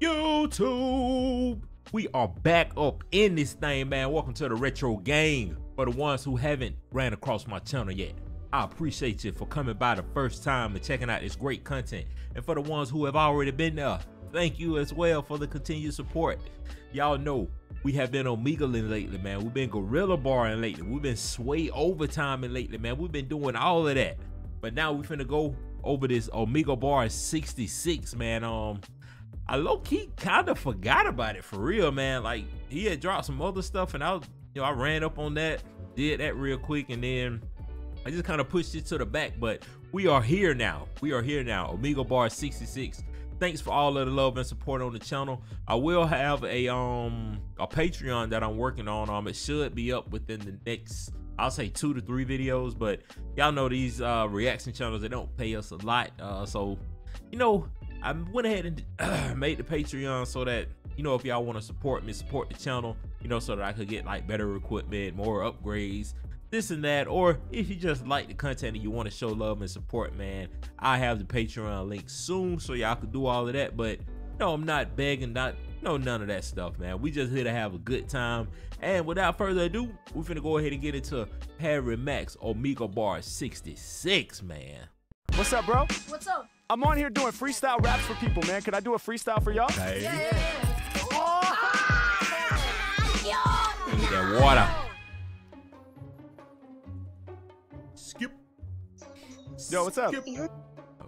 YouTube, we are back up in this thing, man. Welcome to the Retro Gang. For the ones who haven't ran across my channel yet, I appreciate you for coming by the first time and checking out this great content. And for the ones who have already been there, thank you as well for the continued support. Y'all know we have been Omegle-ing lately, man. We've been Gorilla Bar-ing lately. We've been Sway Overtiming lately, man. We've been doing all of that. But now we finna go over this Omegle Bars 66, man. I low-key kind of forgot about it for real, man. Like, he had dropped some other stuff and I ran up on that, did that real quick, and then I just kind of pushed it to the back. But we are here now. We are here now. Omegle Bars 66. Thanks for all of the love and support on the channel. I will have a Patreon that I'm working on. It should be up within the next, I'll say 2 to 3 videos, but y'all know these reaction channels, they don't pay us a lot. So, you know, I went ahead and made the Patreon so that, you know, if y'all want to support me, support the channel, you know, so that I could get like better equipment, more upgrades, this and that. Or if you just like the content and you want to show love and support, man, I have the Patreon link soon, so y'all could do all of that. But no, I'm not begging, none of that stuff, man. We just here to have a good time. And without further ado, we're finna go ahead and get into Harry Mack's Omegle Bars 66, man. What's up, bro? What's up? I'm on here doing freestyle raps for people, man. Can I do a freestyle for y'all? Hey. Yeah. Oh. Ah, I need that water. Skip. Yo, what's up? You're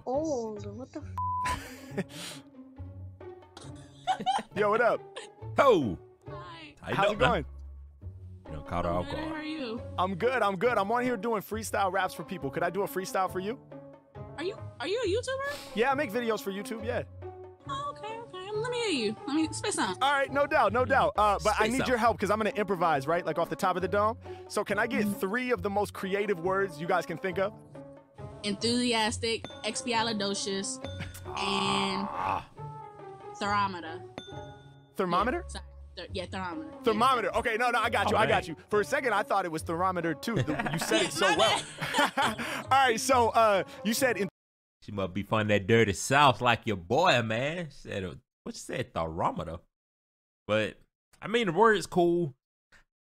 old. What the f? Yo, what up? Ho. Hi. How's it going? You know, caught off guard. How are you? I'm good. I'm good. I'm on here doing freestyle raps for people. Could I do a freestyle for you? Are you a YouTuber? Yeah, I make videos for YouTube, yeah. Oh, okay. Let me hear you. Let me spit some. All right, no doubt, no doubt. But I need your help because I'm going to improvise, right? Like off the top of the dome. So can I get 3 of the most creative words you guys can think of? Enthusiastic, expialidocious, and thermometer. Thermometer? Yeah, thermometer. Thermometer. Okay, no, I got you. I got you. For a second, I thought it was thermometer too. You said it so well. All right, so you said. She must be from that dirty South, like your boy, man. She said, what you said, thermometer? But I mean, the word is cool.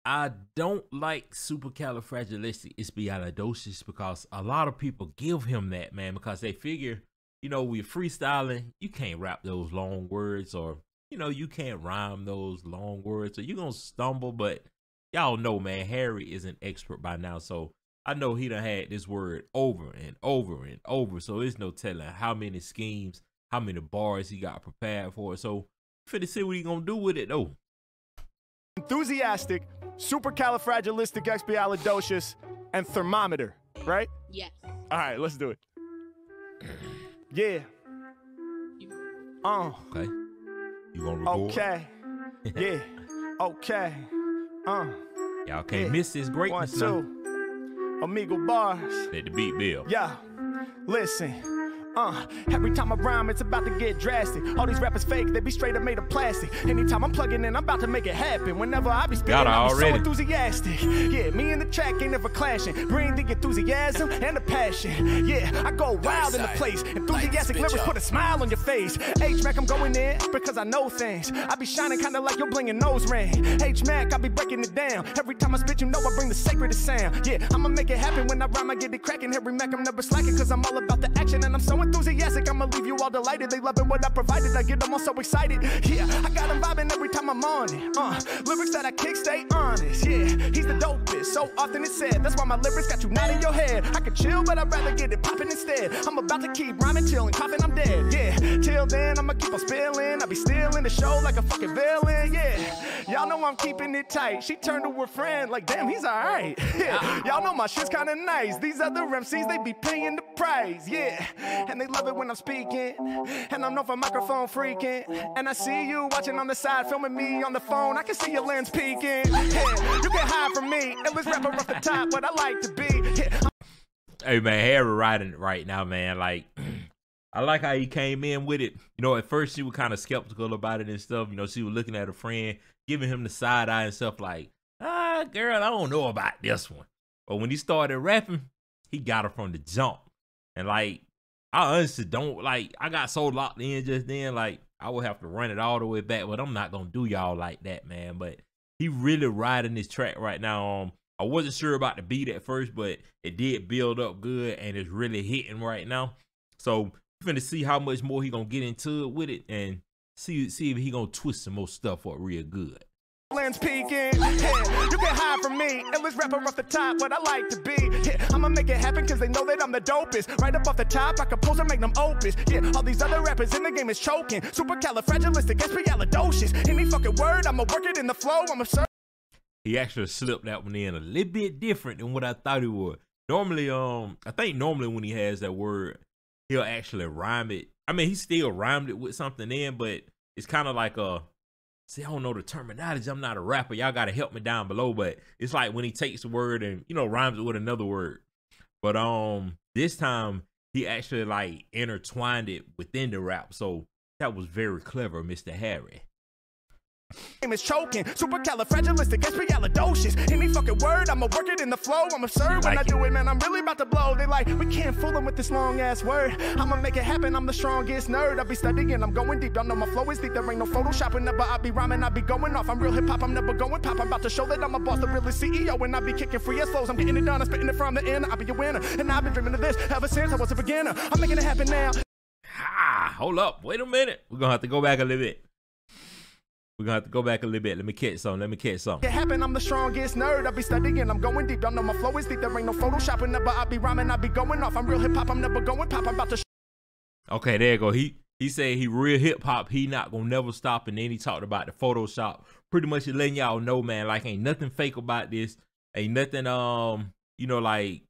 I don't like supercalifragilisticexpialidocious because a lot of people give him that, man, because they figure, you know, we're freestyling. You can't rap those long words, or you know, you can't rhyme those long words, so you're going to stumble. But y'all know, man, Harry is an expert by now. So I know he done had this word over and over and over. So there's no telling how many schemes, how many bars he got prepared for. So finna see what he going to do with it, though. Enthusiastic, supercalifragilisticexpialidocious, and thermometer, right? Yes. All right, let's do it. Yeah. Okay. You gonna record? Okay. Yeah. Okay. Y'all can't miss this greatness. 1, 2. Omegle Bars. Let the beat build. Yeah. Listen. Every time I rhyme, it's about to get drastic. All these rappers fake, they be straight up made of plastic. Anytime I'm plugging in, I'm about to make it happen. Whenever I be spitting, I be so enthusiastic. Yeah, me and the track ain't ever clashing. Bring the enthusiasm and the passion. Yeah, I go wild in the place. Enthusiastic lyrics put a smile on your face. H-Mack, I'm going in because I know things. I be shining kinda like your blingin' nose ring. H-Mack, I be breaking it down. Every time I spit, you know I bring the sacredest sound. Yeah, I'ma make it happen. When I rhyme, I get it cracking. Harry Mack, I'm never slacking, cause I'm all about the action. And I'm so enthusiastic, I'ma leave you all delighted. They loving what I provided, I get them all so excited. Yeah, I got them vibing every time I'm on it. Lyrics that I kick stay honest. Yeah, he's the dopest, so often it's said. That's why my lyrics got you nodding your head. I could chill, but I'd rather get it popping instead. I'm about to keep rhyming, chilling, popping, I'm dead. Yeah, till then, I'ma keep on spilling. I be stealing the show like a fucking villain. Yeah, y'all know I'm keeping it tight. She turned to her friend like, damn, he's alright. Yeah, y'all know my shit's kinda nice. These other MCs, they be paying the price. Yeah, and they love it when I'm speaking, and I'm known for microphone freaking. And I see you watching on the side, filming me on the phone. I can see your lens peeking. Yeah, you can hide from me. And let's wrap her off the top, what I like to be. Yeah. Hey man, Harry riding it right now, man. Like, I like how he came in with it. You know, at first she was kind of skeptical about it and stuff. You know, she was looking at her friend, giving him the side eye and stuff. Like, ah, girl, I don't know about this one. But when he started rapping, he got her from the jump, and like. I honestly don't, like, I got so locked in just then, like, I would have to run it all the way back, but I'm not gonna do y'all like that, man. But he really riding this track right now. I wasn't sure about the beat at first, but it did build up good and it's really hitting right now. So we're finna see how much more he gonna get into it with it and see if he gonna twist some more stuff up real good. Lens peeking, yeah, you can hide from me. Endless rapper off the top, what I like to be. Yeah, I'ma make it happen cause they know that I'm the dopest. Right up off the top, I compose and make them opus. Yeah, all these other rappers in the game is choking. Supercalifragilisticexpialidocious. Any fucking word, I'ma work it in the flow. I'm absurd. He actually slipped that one in a little bit different than what I thought he would. Normally, I think normally when he has that word, he'll actually rhyme it. I mean, he still rhymed it with something in, but it's kind of like a, see, I don't know the terminology. I'm not a rapper. Y'all got to help me down below. But it's like when he takes a word and, you know, rhymes it with another word. But this time he actually like intertwined it within the rap. So that was very clever, Mr. Harry. Game is choking, supercalifragilisticexpialidocious. Any fucking word, I'ma work it in the flow. I'm absurd when I do it, man. I'm really about to blow. They like, we can't fool them with this long ass word. I'ma make it happen. I'm the strongest nerd. I'll be studying, I'm going deep. Don't know my flow is deep. There ain't no photoshopping, never. I'll be rhyming, I'll be going off. I'm real hip hop, I'm never going pop. I'm about to show that I'm a boss, the realest CEO, and I'll be kicking free as flows. I'm getting it done, I'm spitting it from the end. I'll be a winner, and I've been dreaming of this ever since I was a beginner. I'm making it happen now. Ah, hold up, wait a minute. We're gonna have to go back a little bit. We're gonna have to go back a little bit. Let me catch some. Let me catch some. It happened. I'm the strongest nerd. I'll be studying. I'm going deep. Don't know my flow is deep. There ain't no photoshopping. Never. I'll be rhyming. I'll be going off. I'm real hip hop. I'm never going pop. I'm about to. Okay, there you go. He said he real hip hop. He not gonna never stop. And then he talked about the Photoshop. Pretty much letting y'all know, man. Like ain't nothing fake about this. Ain't nothing you know, like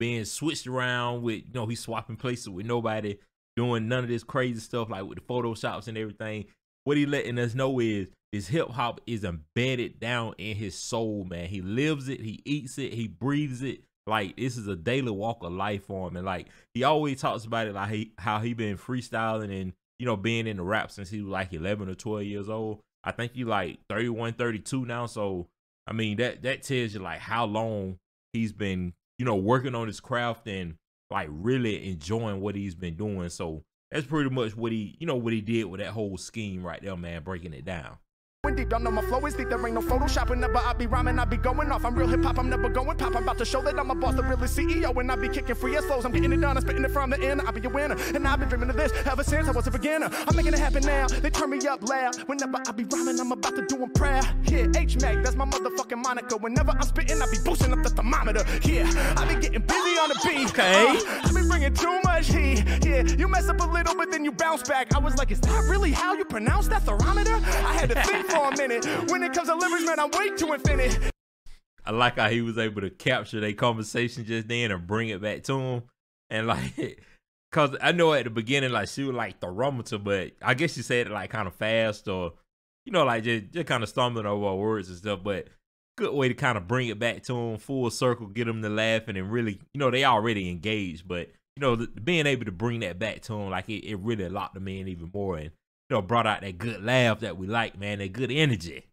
being switched around with. You know, he's swapping places with nobody. Doing none of this crazy stuff like with the Photoshops and everything. What he letting us know is his hip hop is embedded down in his soul, man. He lives it, he eats it, he breathes it. Like this is a daily walk of life for him. And like he always talks about it, like how he been freestyling and, you know, being in the rap since he was like 11 or 12 years old. I think he like 31, 32 now. So I mean that tells you like how long he's been, you know, working on his craft and like really enjoying what he's been doing. So that's pretty much what he, you know, what he did with that whole scheme right there, man, breaking it down. Don't know my flow is deep, there ain't no photoshopping, never. I'll be rhyming, I'll be going off. I'm real hip hop, I'm never going pop. I'm about to show that I'm a boss, the realest CEO, and I'll be kicking free as flows. I'm getting it done, I'm spitting it from the end. I'll be a winner, and I've been dreaming of this ever since I was a beginner. I'm making it happen now. They turn me up loud. Whenever I be rhyming, I'm about to do them prayer. Yeah, H Mack, that's my motherfucking moniker. Whenever I'm spitting, I'll be boosting up the thermometer. Yeah, I'll be getting busy on the beat. Okay, I'll be bringing too much heat. Yeah, you mess up a little, but then you bounce back. I was like, is that really how you pronounce that thermometer? I had to think. For a minute, when it comes to lyrics, man, I'm way too infinite. I like how he was able to capture their conversation just then and bring it back to him. And like, cause I know at the beginning, like she was like thermometer, but I guess she said it like kind of fast or, you know, like just kind of stumbling over our words and stuff. But good way to kind of bring it back to him, full circle, get them to laughing and really, you know, they already engaged, but you know, being able to bring that back to him, like it really locked them in even more and, you know, brought out that good laugh that we like, man, that good energy.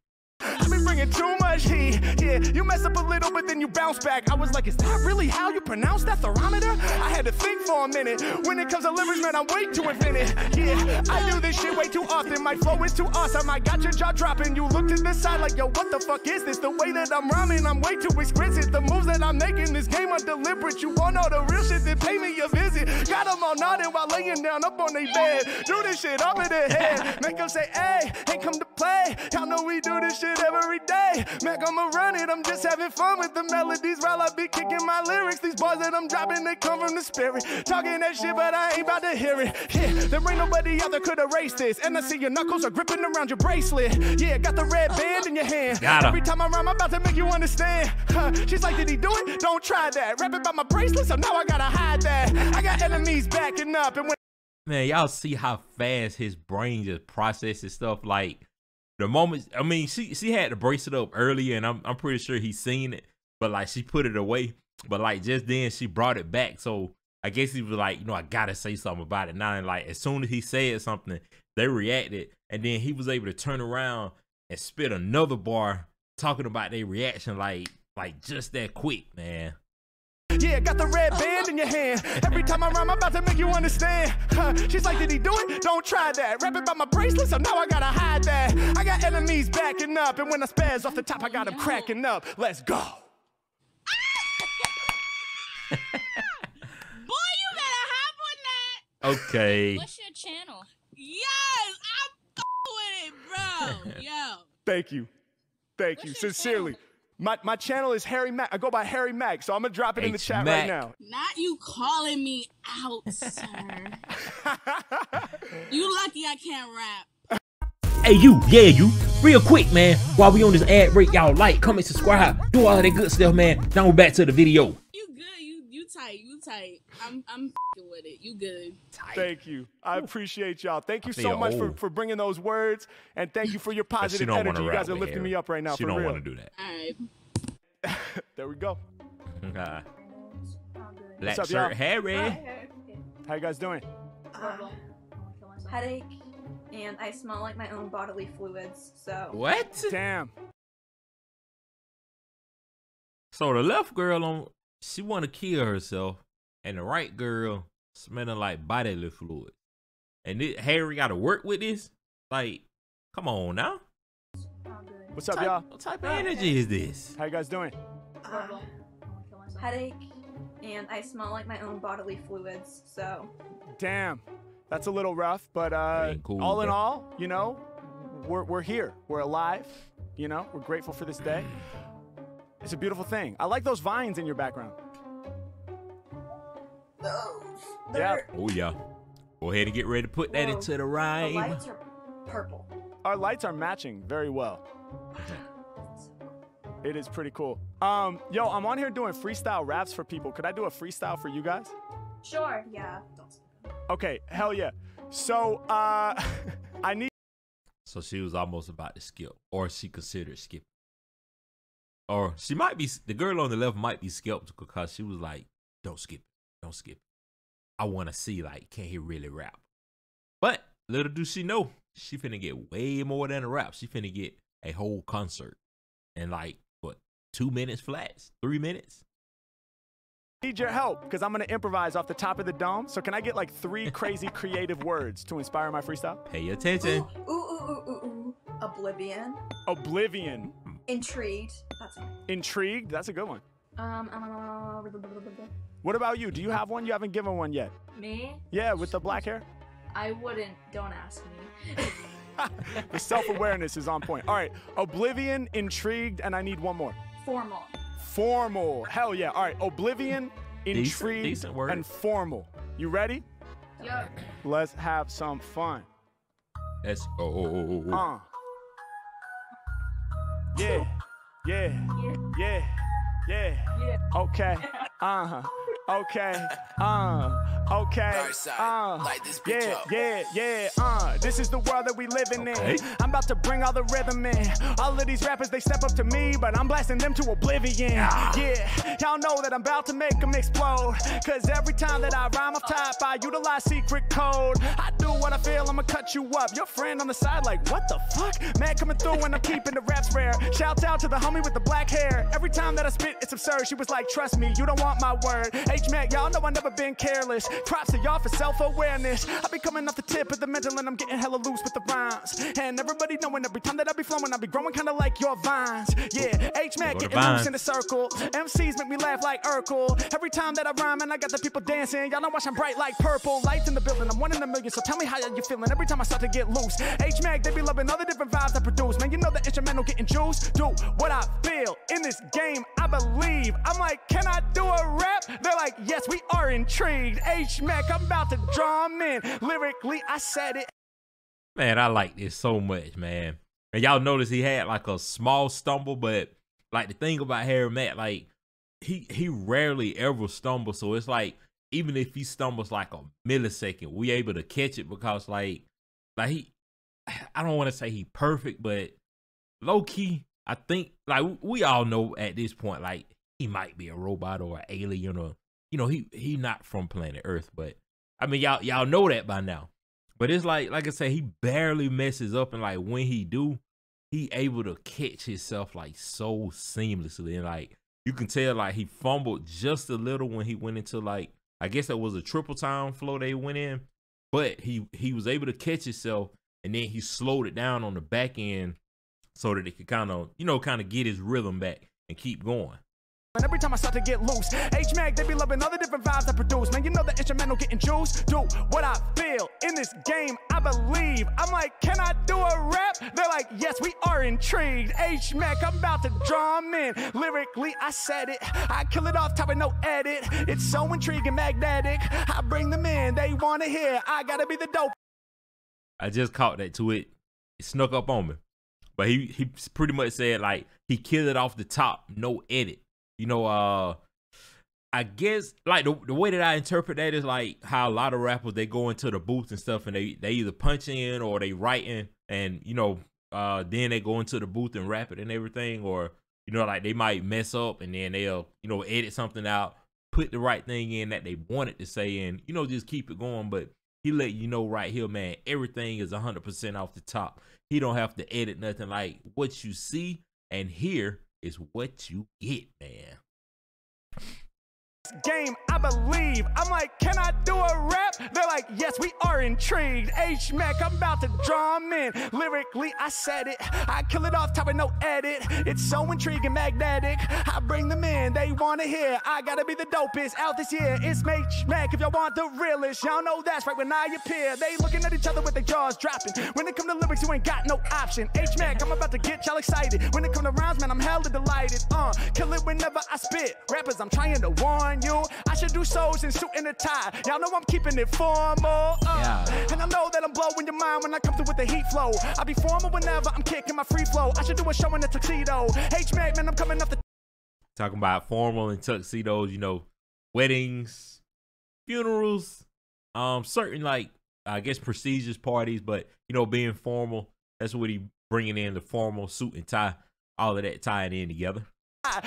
I've been bringing too much heat. Yeah, you mess up a little, but then you bounce back. I was like, is that really how you pronounce that thermometer? I had to think for a minute. When it comes to lyrics, man, I'm way too infinite. Yeah, I do this shit way too often. My flow is too awesome. I got your jaw dropping. You looked at this side like, yo, what the fuck is this? The way that I'm rhyming, I'm way too exquisite. The moves that I'm making, this game, I'm deliberate. You want all the real shit, then pay me a visit. Got them all nodding while laying down up on their bed. Do this shit up in their head. Make them say, hey, ain't come to play. Y'all know we do this shit every day. Mac, I'ma run it. I'm just having fun with the melodies while I be kicking my lyrics. These bars that I'm dropping, they come from the spirit. Talking that shit, but I ain't about to hear it. Yeah, there ain't nobody out there could erase this. And I see your knuckles are gripping around your bracelet. Yeah, got the red band in your hand. Every time I rhyme, I'm about to make you understand. She's like, did he do it? Don't try that. Rapping about my bracelet, so now I gotta hide that. I got enemies backing up. And when, man, y'all see how fast his brain just processes stuff like. The moment, I mean, she had to brace it up earlier, and I'm pretty sure he seen it, but like she put it away, but like just then she brought it back. So I guess he was like, you know, I gotta say something about it now. And like as soon as he said something, they reacted, and then he was able to turn around and spit another bar talking about their reaction, like just that quick, man. Yeah, got the red band in your hand. Every time I rhyme, I'm about to make you understand. She's like, did he do it? Don't try that. Rap about my bracelet, so now I gotta hide that. I got enemies backing up, and when I spaz off the top, I got them cracking up. Let's go. Boy, you better hop on that. Okay. What's your channel? Yes, I'm with it, bro. Yo. Thank you. Thank you. Sincerely. Channel? My channel is Harry Mack. I go by Harry Mack, so I'm gonna drop it in the chat right now. Not you calling me out, sir. You lucky I can't rap. Hey you, yeah you. Real quick, man. While we on this ad break, y'all like, comment, subscribe, do all of that good stuff, man. Now we're back to the video. You good? You tight? You tight? I'm f***ing with it. You good? Tight. Thank you. I appreciate y'all. Thank you so much for bringing those words, and thank you for your positive energy. You guys are lifting me up right now. She don't want to do that. All right. There we go. Black shirt, Harry. How you guys doing? Headache, and I smell like my own bodily fluids. So what? Damn. So the left girl on. She want to kill herself, and the right girl smelling like bodily fluid. And Harry got to work with this? Like, come on now. What's up, y'all? What type of energy is this? How you guys doing? Headache, and I smell like my own bodily fluids, so. Damn, that's a little rough, but cool, all in all, you know, we're here. We're alive, you know, we're grateful for this day. It's a beautiful thing. I like those vines in your background. Those. Yeah. Oh yeah. Go ahead and get ready to put that into the rhyme. Our lights are purple. Our lights are matching very well. It is pretty cool. Yo, I'm on here doing freestyle raps for people. Could I do a freestyle for you guys? Sure. Yeah. Okay. Hell yeah. So I need. So she was almost about to skip, or she considered skipping. Or she might be, the girl on the left might be skeptical because she was like, don't skip it. Don't skip it. I want to see, like, can he really rap? But little do she know, she finna get way more than a rap. She finna get a whole concert in like, what, 2 minutes flats? 3 minutes? I need your help because I'm going to improvise off the top of the dome. So can I get like 3 crazy creative words to inspire my freestyle? Pay attention. Ooh, ooh, ooh, ooh, ooh. Oblivion. Oblivion. Intrigued. That's right. Intrigued. That's a good one. What about you? Do you have one? You haven't given one yet. Me? Yeah, with the black hair. I wouldn't. Don't ask me. The self-awareness is on point. All right. Oblivion, intrigued, and I need one more. Formal. Formal. Hell yeah. All right. Oblivion, intrigued, decent and formal. You ready? Yep. Let's have some fun. Let's go. Yeah, yeah, yeah, yeah, yeah, okay, okay, okay, yeah, yeah, yeah, this is the world that we living in. I'm about to bring all the rhythm in. All of these rappers, they step up to me, but I'm blasting them to oblivion. Yeah, y'all know that I'm about to make them explode, cause every time that I rhyme up top, I utilize secret code. I do what I feel, I'ma cut you up. Your friend on the side like, what the fuck? Man coming through and I'm keeping the raps rare. Shout out to the homie with the black hair. Every time that I spit, it's absurd. She was like, trust me, you don't want my word. H-Mac, y'all know I never been careless. Props to y'all for self-awareness. I be coming off the tip of the mental and I'm getting hella loose with the rhymes. And everybody knowing every time that I be flowing, I be growing kinda like your vines. Yeah, H-Mac getting loose in the circle. MCs make me laugh like Urkel. Every time that I rhyme and I got the people dancing, y'all know I shine bright like purple. Lights in the building, I'm 1 in a million, so tell me how you feeling every time I start to get loose. H-Mac, they be loving all the different vibes I produce. Man, you know the instrumental getting juice. Do what I feel in this game, I believe. I'm like, can I do a rap? They're like, yes, we are intrigued. H-Mac, I'm about to draw them in. Lyrically, I said it. Man, I like this so much, man. And y'all notice he had like a small stumble, but like the thing about Harry Mack, like he rarely ever stumbles. So it's like, even if he stumbles like a millisecond, we able to catch it because like he, I don't want to say he perfect, but low key, I think like we all know at this point, like he might be a robot or an alien or, you know, he not from planet Earth, but I mean, y'all know that by now, but it's like I said, he barely messes up. And like when he do, he able to catch himself like so seamlessly. And like, you can tell like he fumbled just a little when he went into like, I guess that was a triple time flow they went in, but he was able to catch himself and then he slowed it down on the back end so that he could kind of, you know, kind of get his rhythm back and keep going. And every time I start to get loose, H-Mack, they be loving all the different vibes I produce. Man, you know the instrumental getting juice. Do what I feel in this game, I believe. I'm like, can I do a rap? They're like, yes, we are intrigued. H-Mack, I'm about to draw them in. Lyrically, I said it. I kill it off top of no edit. It's so intriguing, magnetic. I bring them in. They want to hear. I got to be the dope. I just caught that to it. It snuck up on me. But he pretty much said, like, he killed it off the top, no edit. You know, I guess like the way that I interpret that is like how a lot of rappers, they go into the booth and stuff and they either punch in or they writing and, you know, then they go into the booth and rap it and everything, or, you know, like they might mess up and then they'll, you know, edit something out, put the right thing in that they wanted to say and, you know, just keep it going. But he let you know right here, man, everything is 100% off the top. He don't have to edit nothing. Like what you see and hear is what you get, man. Game, I believe. I'm like, can I do a rap? They're like, yes, we are intrigued. H-Mack, I'm about to draw them in. Lyrically, I said it. I kill it off top of no edit. It's so intriguing, magnetic. I bring them in. They want to hear. I got to be the dopest out this year. It's H-Mack. If y'all want the realest, y'all know that's right when I appear. They looking at each other with their jaws dropping. When it come to lyrics, you ain't got no option. H-Mack, I'm about to get y'all excited. When it come to rhymes, man, I'm hella delighted. Kill it whenever I spit. Rappers, I'm trying to warn you, I should do souls and suit and a tie. Y'all know I'm keeping it formal. Yeah. And I know that I'm blowing your mind when I come through with the heat flow. I be formal whenever I'm kicking my free flow. I should do a show in a tuxedo. H-Mack, man, I'm coming up the. Talking about formal and tuxedos, you know, weddings, funerals, certain like, I guess prestigious parties, but you know, being formal, that's what he bringing in, the formal suit and tie, all of that tying in together.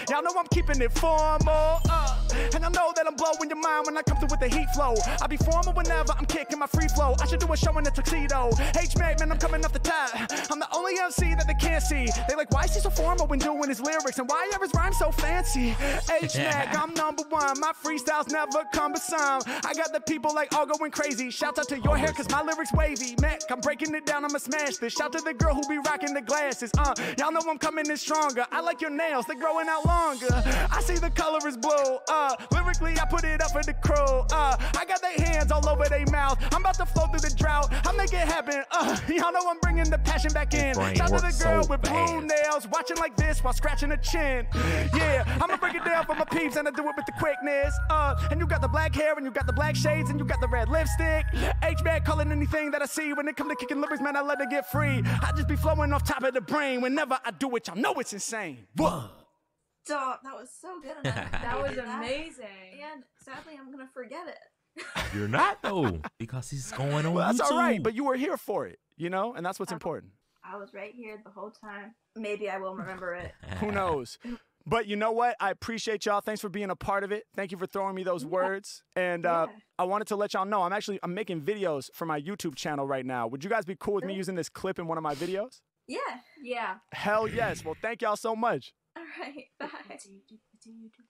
Y'all know I'm keeping it formal, and I know that I'm blowing your mind when I come through with the heat flow. I be formal whenever I'm kicking my free flow. I should do a show in a tuxedo. H-Mack, man, I'm coming off the top. I'm the only MC that they can't see. They like, why is he so formal when doing his lyrics, and why are his rhymes so fancy? H-Mack, I'm #1. My freestyles never come but some. I got the people like all going crazy. Shout out to your hair, cause my lyrics wavy. Mac, I'm breaking it down, I'ma smash this. Shout to the girl who be rocking the glasses. Y'all know I'm coming in stronger. I like your nails, they growing out longer. I see the color is blue. Lyrically, I put it up for the crew. I got their hands all over their mouth. I'm about to flow through the drought. I make it happen. Y'all know I'm bringing the passion back in. Shout to the girl with blue nails, watching like this while scratching her chin. Yeah, I'm gonna break it down for my peeps and I do it with the quickness. And you got the black hair and you got the black shades and you got the red lipstick. H-Mack calling anything that I see. When it come to kicking lyrics, man, I let it get free. I just be flowing off top of the brain. Whenever I do it, y'all know it's insane. Whoa. Stop. That was so good. That was amazing. And sadly, I'm going to forget it. You're not, though, because it's going on. Well, that's YouTube. All right, but you were here for it, you know, and that's what's important. I was right here the whole time. Maybe I will remember it. Who knows? But you know what? I appreciate y'all. Thanks for being a part of it. Thank you for throwing me those words. And I wanted to let y'all know I'm making videos for my YouTube channel right now. Would you guys be cool with me using this clip in one of my videos? Yeah. Yeah. Hell yes. Well, thank y'all so much. All right, bye.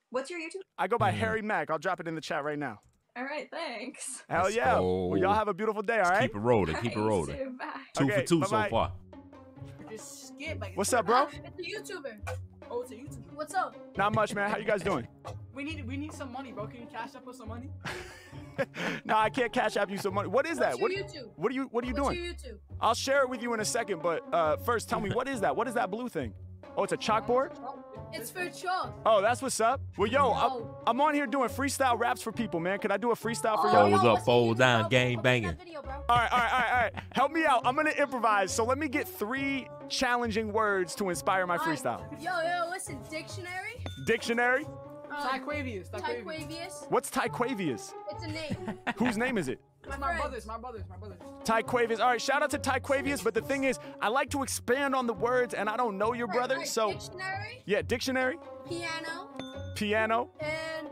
What's your YouTube? I go by Harry Mack. I'll drop it in the chat right now. All right, thanks. Hell yeah. Oh. Well, y'all have a beautiful day, all right? Keep it rolling, keep it rolling. Too, two for two so far. What's up, bro? It's a YouTuber. Oh, it's a YouTuber. What's up? Not much, man. How you guys doing? We need some money, bro. Can you cash up us some money? No, I can't cash app you some money. What is that? What are you doing? Your YouTube? I'll share it with you in a second, but first tell me, what is that? What is that blue thing? Oh, it's a chalkboard? It's for chalk. Oh, that's what's up. Well, yo, I'm on here doing freestyle raps for people, man. Could I do a freestyle for y'all? Folds up, fold down, game banging. All right. Help me out. I'm going to improvise. So let me get 3 challenging words to inspire my freestyle. Yo, listen. Dictionary? Dictionary? Tyquavius. What's Tyquavius? It's a name. Whose name is it? My brother's. Tyquavius. All right, shout out to Tyquavius, but the thing is, I like to expand on the words, and I don't know your brother, so... Dictionary? Yeah, dictionary. Piano. And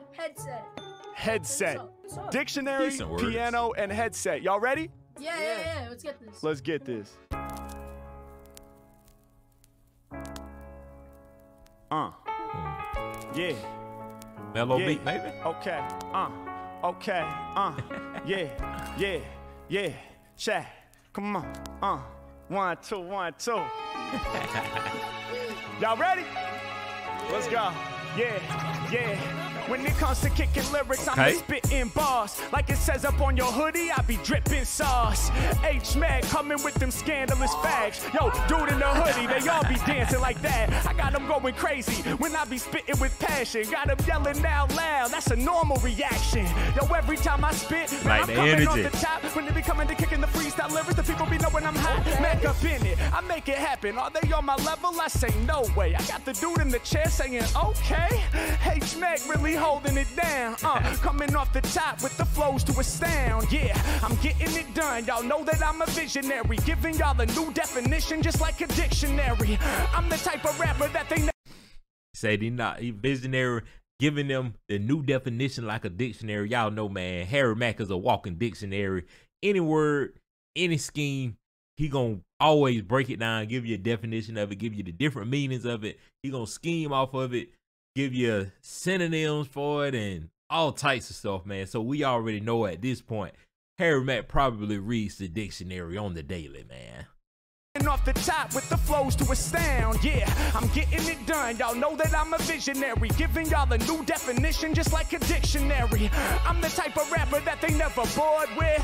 headset. Dictionary, piano, and headset. Y'all ready? Yeah. Let's get this. yeah. Mellow beat, baby. Okay, okay, yeah, yeah, yeah. Chat, come on, one, two, one, two. Y'all ready? Let's go. Yeah, yeah. When it comes to kicking lyrics, I'm spitting bars. Like it says up on your hoodie, I be dripping sauce. H Mack coming with them scandalous facts. Yo, dude in the hoodie, they all be dancing like that. I got them going crazy when I be spitting with passion. Got them yelling out loud, that's a normal reaction. Yo, every time I spit, man, I'm coming off the top. When they be coming to kicking the freestyle lyrics, the people be knowing I'm hot. Mack up in it, I make it happen. Are they on my level? I say no way. I got the dude in the chair saying, okay. H Mack really holding it down, coming off the top with the flows to astound. Yeah, I'm getting it done. Y'all know that I'm a visionary, giving y'all a new definition just like a dictionary. I'm the type of rapper that they say they not. He visionary, giving them the new definition like a dictionary. Y'all know, man, Harry Mack is a walking dictionary. Any word, any scheme, he gonna always break it down, give you a definition of it, give you the different meanings of it. He gonna scheme off of it, give you synonyms for it and all types of stuff, man. So we already know at this point, Harry Mack probably reads the dictionary on the daily, man. Off the top with the flows to astound. Yeah, I'm getting it done. Y'all know that I'm a visionary, giving y'all a new definition just like a dictionary. I'm the type of rapper that they never bored with,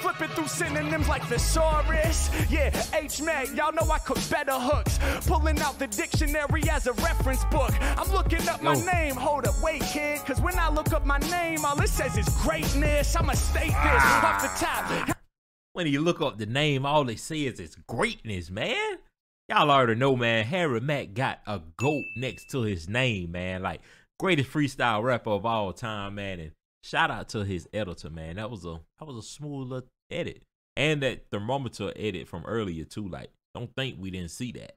flipping through synonyms like thesaurus. Yeah, H Mack, y'all know I cook better hooks, pulling out the dictionary as a reference book. I'm looking up my name. Hold up, wait, kid, because when I look up my name, all it says is greatness. I'ma state this off the top. When you look up the name, all they say is it's greatness, man. Y'all already know, man, Harry Mack got a GOAT next to his name, man. Like, greatest freestyle rapper of all time, man. And shout out to his editor, man. That was a smooth little edit. And that thermometer edit from earlier, too. Like, don't think we didn't see that.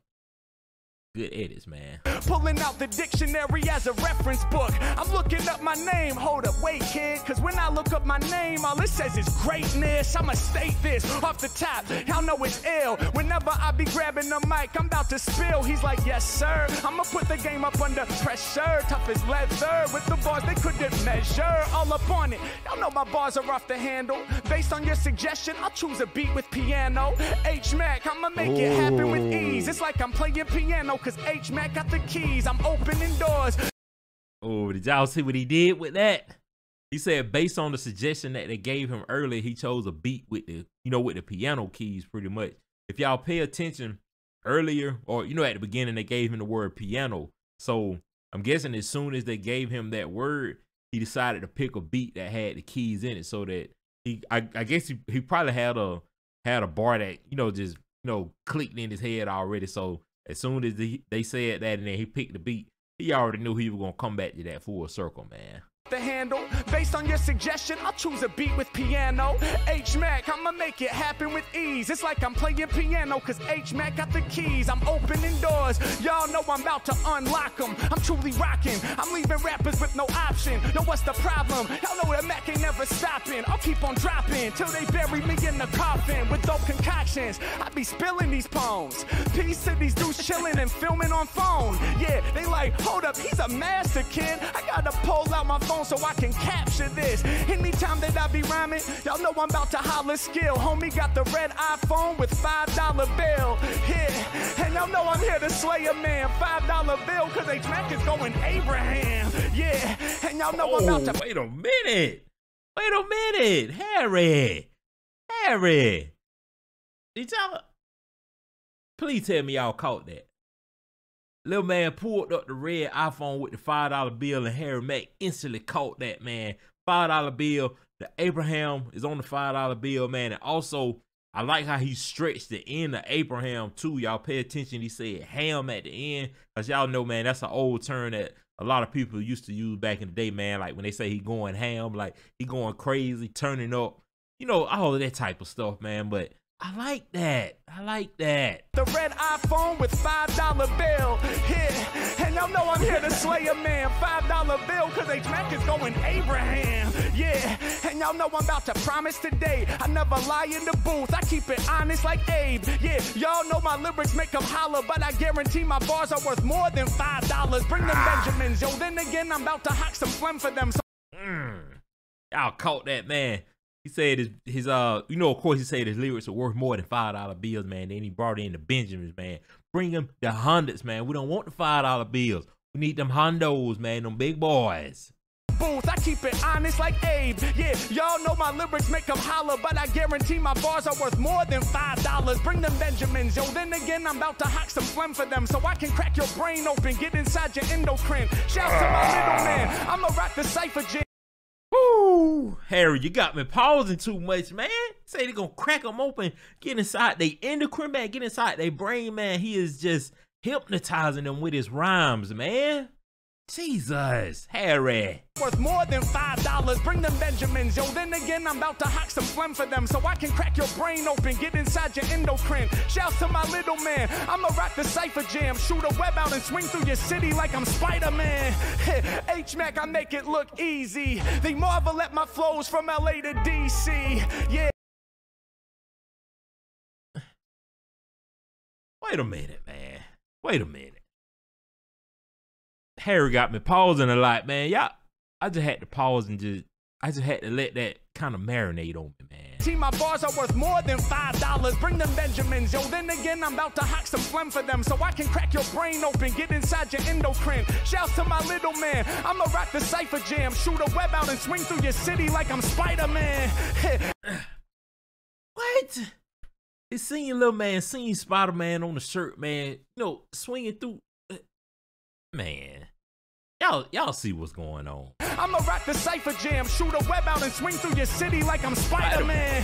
Good edits, man. Pulling out the dictionary as a reference book. I'm looking up my name. Hold up, wait, kid, because when I look up my name, all it says is greatness. I'ma state this off the top. Y'all know it's ill. Whenever I be grabbing the mic, I'm about to spill. He's like, yes, sir. I'ma put the game up under pressure. Tough as leather with the bars they couldn't measure. All up on it. Y'all know my bars are off the handle. Based on your suggestion, I'll choose a beat with piano. H Mack, I'ma make it happen with ease. It's like I'm playing piano, cause H Mack got the keys. I'm opening doors. Oh, did y'all see what he did with that? He said based on the suggestion that they gave him earlier, he chose a beat with the, you know, with the piano keys pretty much. If y'all pay attention earlier, or you know, at the beginning, they gave him the word piano. So I'm guessing as soon as they gave him that word, he decided to pick a beat that had the keys in it, so that he, I guess he probably had a bar that, you know, just, you know, clicked in his head already. So as soon as they said that and then he picked the beat, he already knew he was going to come back to that full circle, man. The handle, based on your suggestion, I'll choose a beat with piano. H Mack, I'ma make it happen with ease. It's like I'm playing piano, cause H Mack got the keys. I'm opening doors, y'all know I'm about to unlock them. I'm truly rocking, I'm leaving rappers with no option. Yo, what's the problem? Y'all know that Mack ain't never stopping. I'll keep on dropping till they bury me in the coffin with dope concoctions. I be spilling these poems. Peace to these dudes chilling and filming on phone. Yeah, they like, hold up, he's a master, kid. I gotta pull out my phone so I can capture this. Anytime that I be rhyming, y'all know I'm about to holler skill. Homie got the red iPhone with $5 bill. Yeah, and y'all know I'm here to slay a man. $5 bill, cause H Mack is going Abraham. Yeah, and y'all know I'm about to. Wait a minute, Harry. Did y'all? Please tell me y'all caught that. Little man pulled up the red iPhone with the $5 bill and Harry Mack instantly caught that, man. $5 bill, the Abraham is on the $5 bill, man. And also, I like how he stretched the end of Abraham too. Y'all pay attention, he said ham at the end. Cause y'all know, man, that's an old term that a lot of people used to use back in the day, man. Like when they say he going ham, like he going crazy, turning up, you know, all of that type of stuff, man. But I like that. I like that. The red iPhone with $5 bill hit. And y'all know I'm here to slay a man. $5 bill, cause H Mack is going Abraham. Yeah. And y'all know I'm about to promise today. I never lie in the booth. I keep it honest like Abe. Yeah. Y'all know my lyrics make them holler, but I guarantee my bars are worth more than $5. Bring them Benjamins. Yo, then again, I'm about to hock some phlegm for them. Y'all caught that, man. He said his you know, of course he said his lyrics are worth more than $5 bills, man. Then he brought in the Benjamins, man. Bring him the hundreds, man. We don't want the $5 bills. We need them hondos, man, them big boys. Booth, I keep it honest like Abe. Yeah, y'all know my lyrics make them holler, but I guarantee my bars are worth more than $5. Bring them Benjamins, yo, then again, I'm about to hock some phlegm for them, so I can crack your brain open, get inside your endocrine. Shout to my little man, I'ma rock the cypher jig. Woo, Harry, you got me pausing too much, man. Say they gonna crack them open, get inside they endocrine, man, get inside they brain, man. He is just hypnotizing them with his rhymes, man. Jesus, Harry. Worth more than $5, bring them Benjamins, yo, then again, I'm about to hock some phlegm for them, so I can crack your brain open, get inside your endocrine. Shouts to my little man, I'ma rock the cypher jam, shoot a web out and swing through your city like I'm Spider-Man. H-Mack, I make it look easy. They marvel at my flows from LA to DC, yeah. Wait a minute, man, wait a minute. Harry got me pausing a lot, man. Y'all, I just had to pause and I just had to let that kind of marinate on me, man. See, my bars are worth more than $5. Bring them Benjamins, yo, then again, I'm about to hock some phlegm for them, so I can crack your brain open, get inside your endocrine. Shouts to my little man, I'ma rock the cypher jam, shoot a web out and swing through your city like I'm Spider-Man. What? They seen your little man, seen Spider-Man on the shirt, man, you know, swinging through, man. Y'all see what's going on. I'ma rock the cypher jam, shoot a web out and swing through your city like I'm Spider-Man.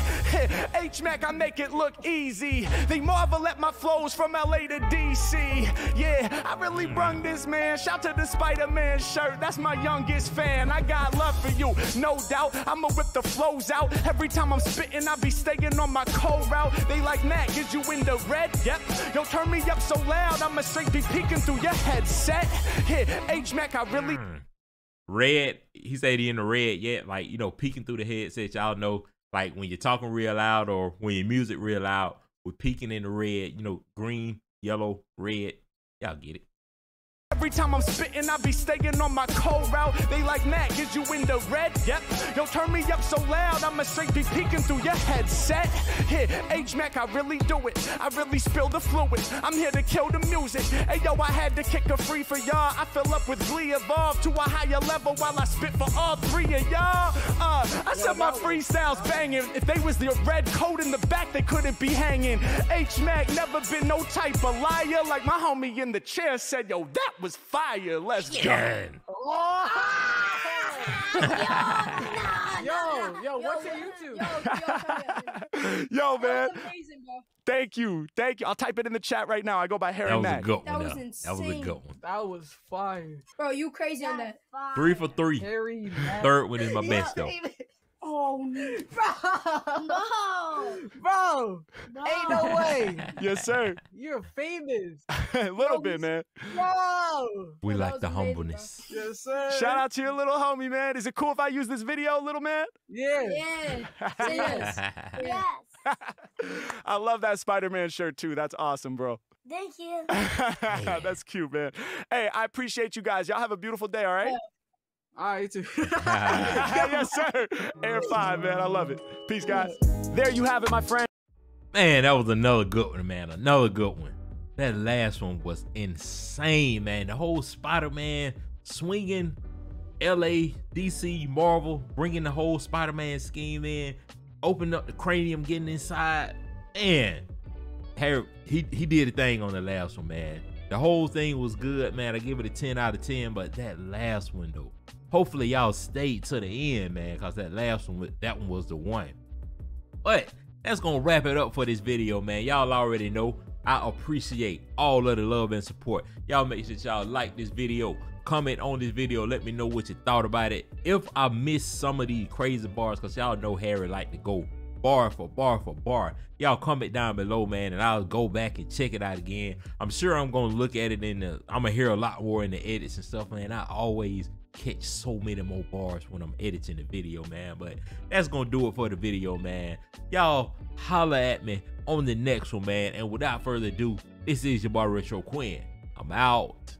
H-Mack, I make it look easy. They marvel at my flows from LA to DC. Yeah, I really brung this, man. Shout to the Spider-Man shirt. That's my youngest fan. I got love for you, no doubt. I'ma whip the flows out. Every time I'm spitting, I be staying on my cold route. They like, Matt, get you in the red? Yep. Yo, turn me up so loud, I'ma straight be peeking through your headset. Here, H-Mack, I really red. He said he in the red yet, like, you know, peeking through the headset. Y'all know, like, when you're talking real loud or when your music real loud, we're peeking in the red, you know, green, yellow, red. Y'all get it. Every time I'm spitting, I be staying on my cold route. They like, Matt, get you in the red? Yep. Yo, turn me up so loud, I'ma straight be peeking through your headset. Here, H-Mack, I really do it. I really spill the fluid. I'm here to kill the music. Hey, yo, I had to kick a free for y'all. I fill up with Glee Evolve to a higher level while I spit for all three of y'all. I said my freestyles banging. If they was the red coat in the back, they couldn't be hanging. H-Mack never been no type of liar. Like my homie in the chair said, yo, that was fire. Let's go. Yo, what's your YouTube? Yo, man. Amazing, bro. Thank you. Thank you. I'll type it in the chat right now. I go by Harry Mack. That was a good one. That was fire. Bro, you crazy on that. 3 for 3. Harry Mack. Third one is my best, though. Oh, bro. No. Bro. No. Ain't no way. Yes, sir. You're famous. A little bit, man. Wow. We like the humbleness. Bro. Yes, sir. Shout out to your little homie, man. Is it cool if I use this video, little man? Yeah. Yeah. Yes. Yes. I love that Spider-Man shirt, too. That's awesome, bro. Thank you. That's cute, man. Hey, I appreciate you guys. Y'all have a beautiful day, all right? Yeah. All right, you too. Yes, sir. Air 5, man. I love it. Peace, guys. There you have it, my friend. Man, that was another good one, man. Another good one. That last one was insane, man. The whole Spider-Man swinging, LA, DC, Marvel, bringing the whole Spider-Man scheme in, opening up the cranium, getting inside. Man, Harry, he did a thing on the last one, man. The whole thing was good, man. I give it a 10 out of 10, but that last one, though. Hopefully y'all stayed to the end, man, cause that last one, that one was the one. But that's gonna wrap it up for this video, man. Y'all already know I appreciate all of the love and support. Y'all make sure y'all like this video, comment on this video, let me know what you thought about it. If I missed some of these crazy bars, cause y'all know Harry like to go bar for bar for bar. Y'all comment down below, man, and I'll go back and check it out again. I'm sure I'm gonna look at it in the, I'm gonna hear a lot more in the edits and stuff, man. I always catch so many more bars when I'm editing the video, man. But that's gonna do it for the video, man. Y'all holla at me on the next one, man. And without further ado, this is your boy Retro Quin. I'm out.